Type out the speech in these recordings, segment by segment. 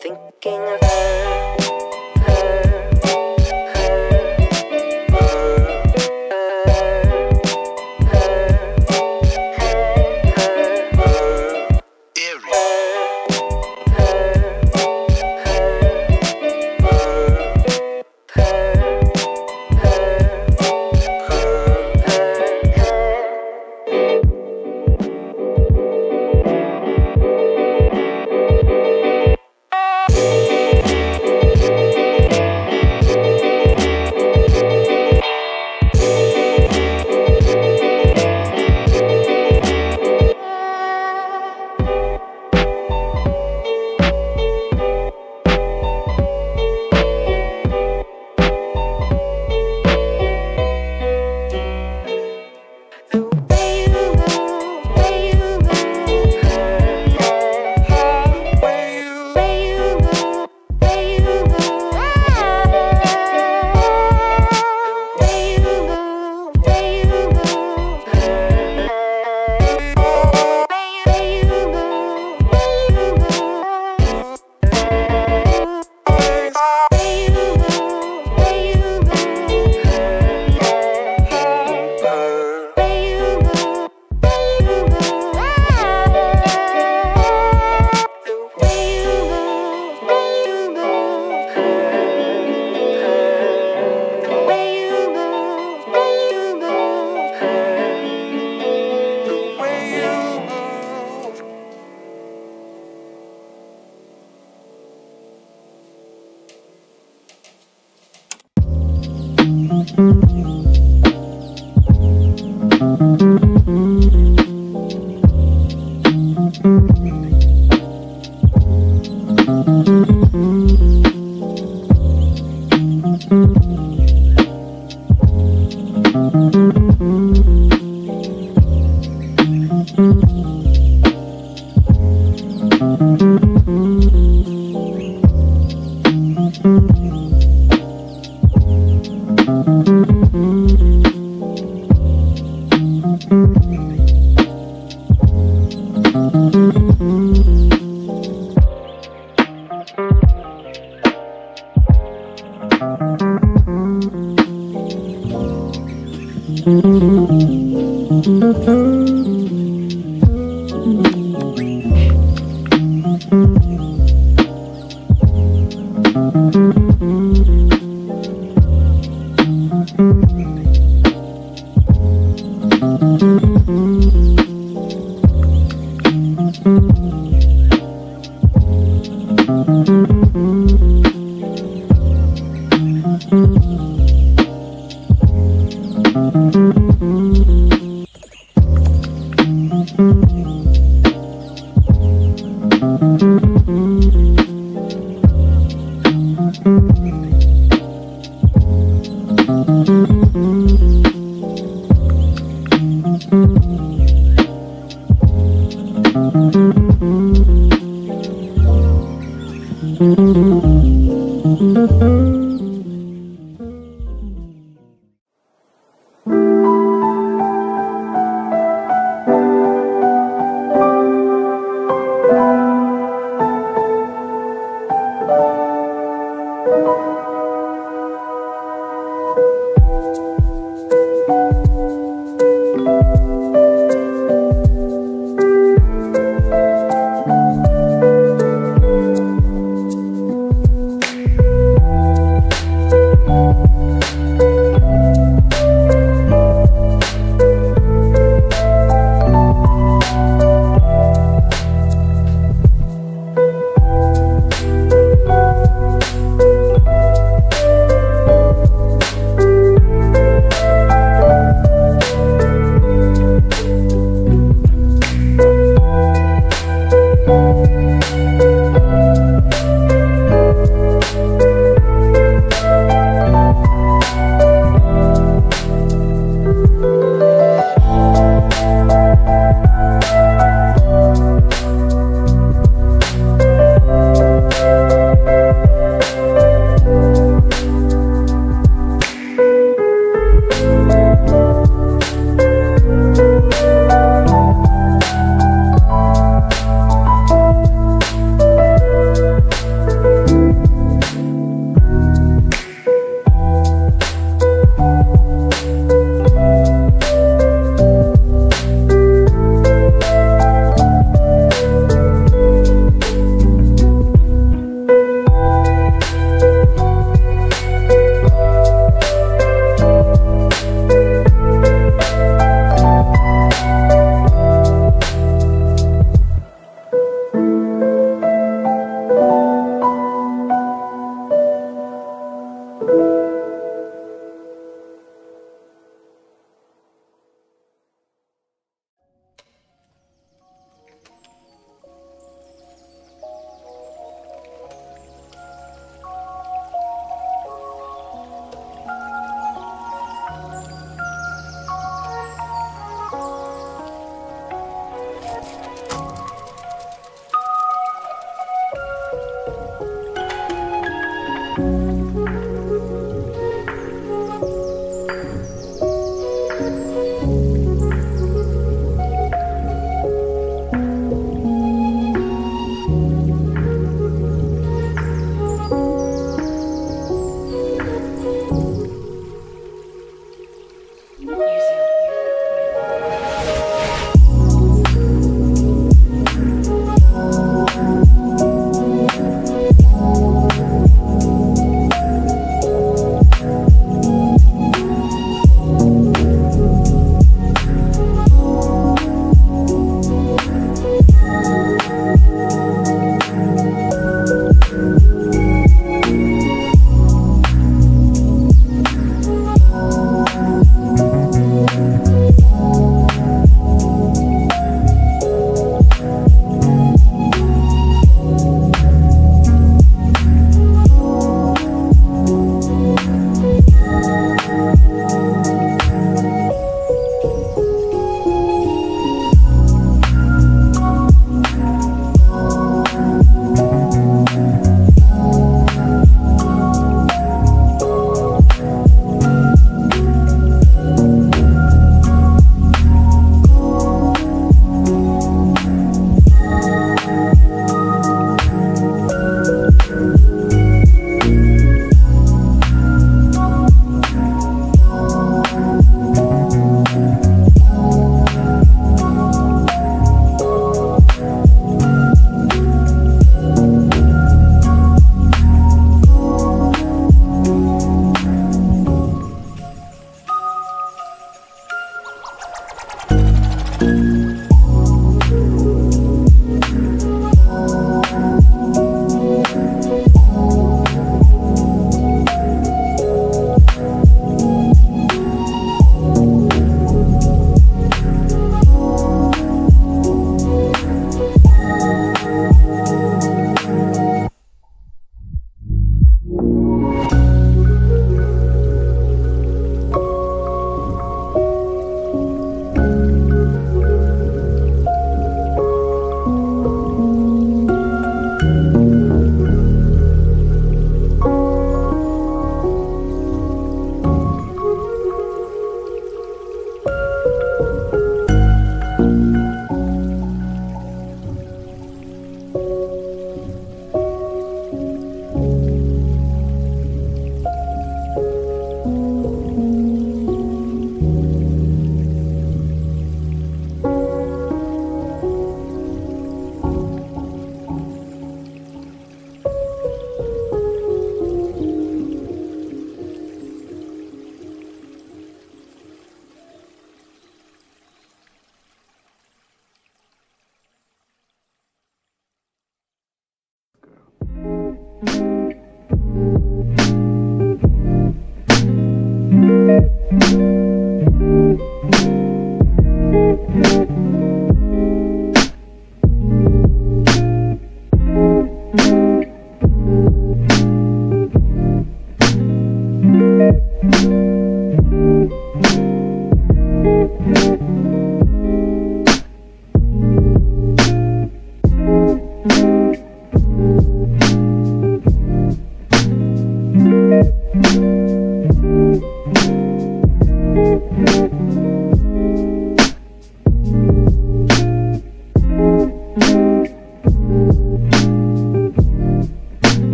Thinking of her. It's cool, I'm trying to put it off. I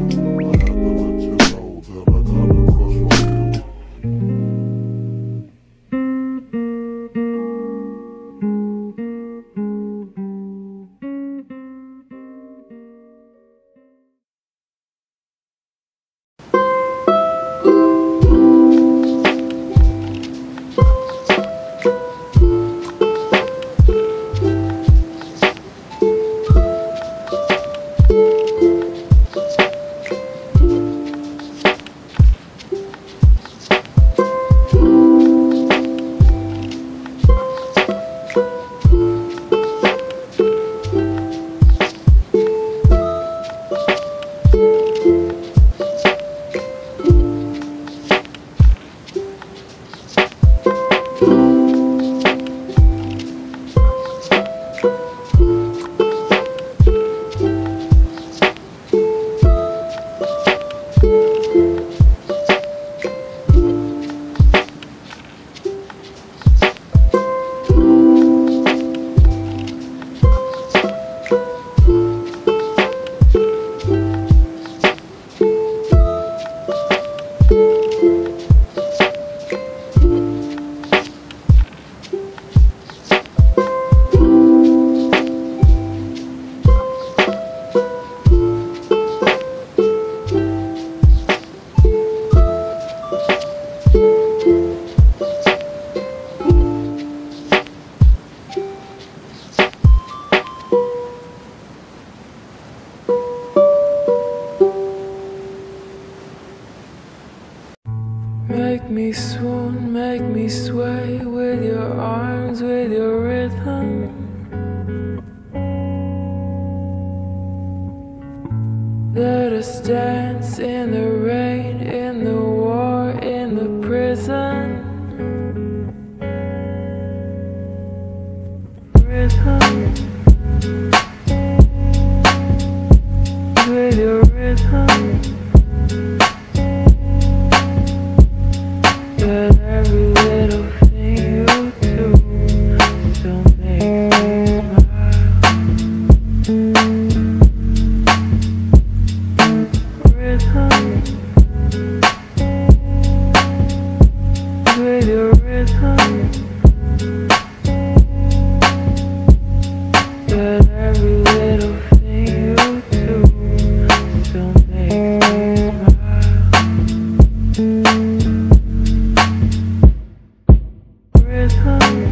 had to let you know. Make me swoon, make me sway with your arms, with your rhythm. Let us dance in the rain, in the war, in the prison. Rhythm. With your rhythm, that every little thing you do still makes me smile. Rhythm, with your rhythm, that every little thing with your rhythm, that every little thing you do still makes me smile. Rhythm, with your rhythm.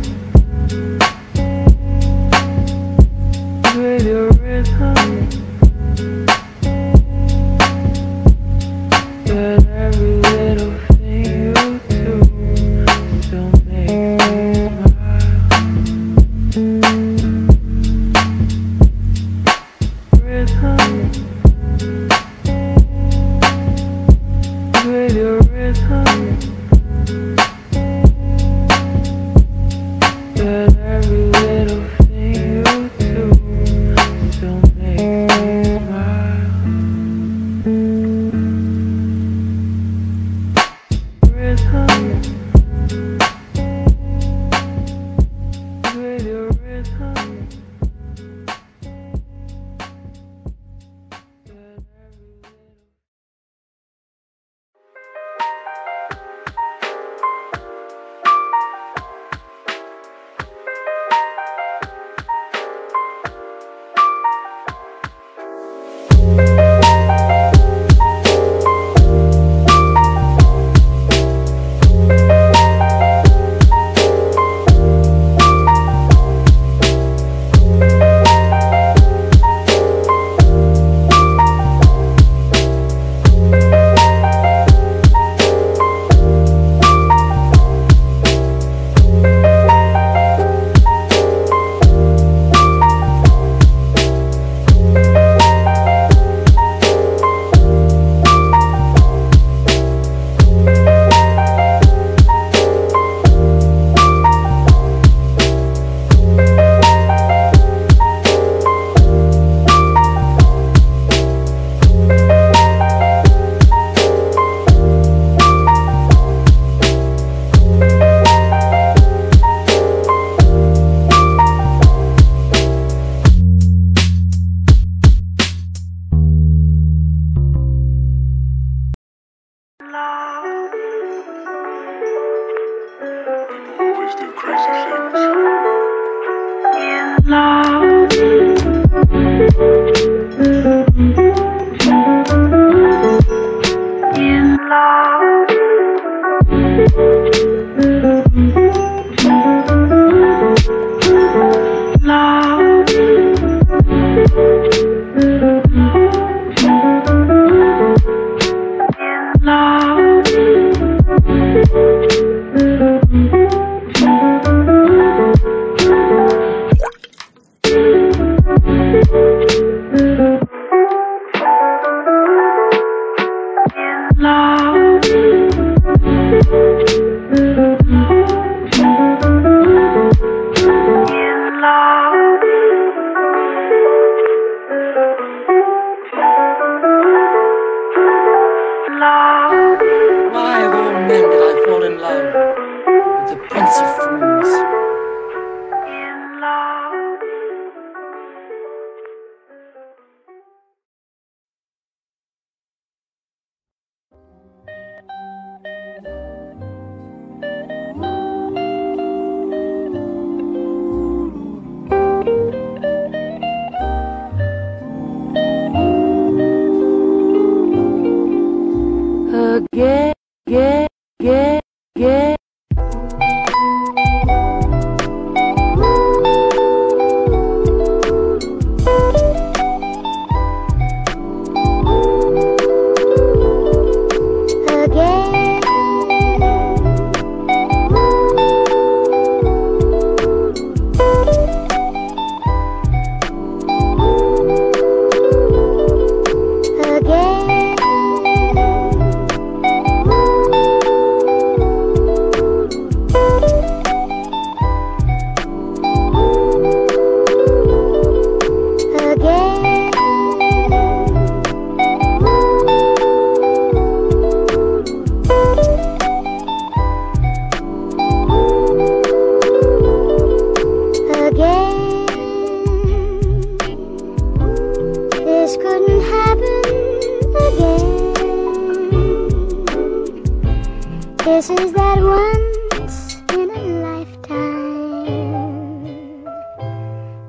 kisses that once in a lifetime.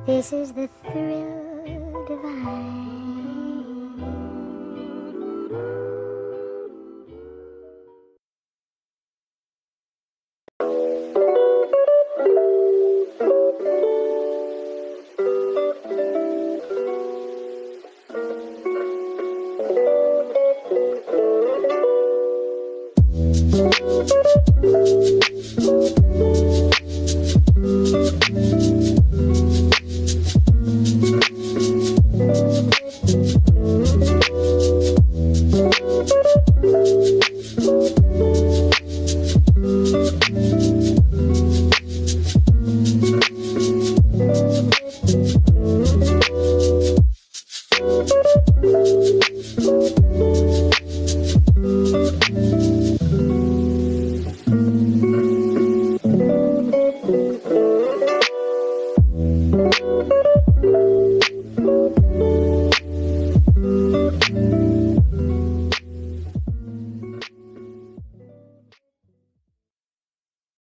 This is the thrill divine.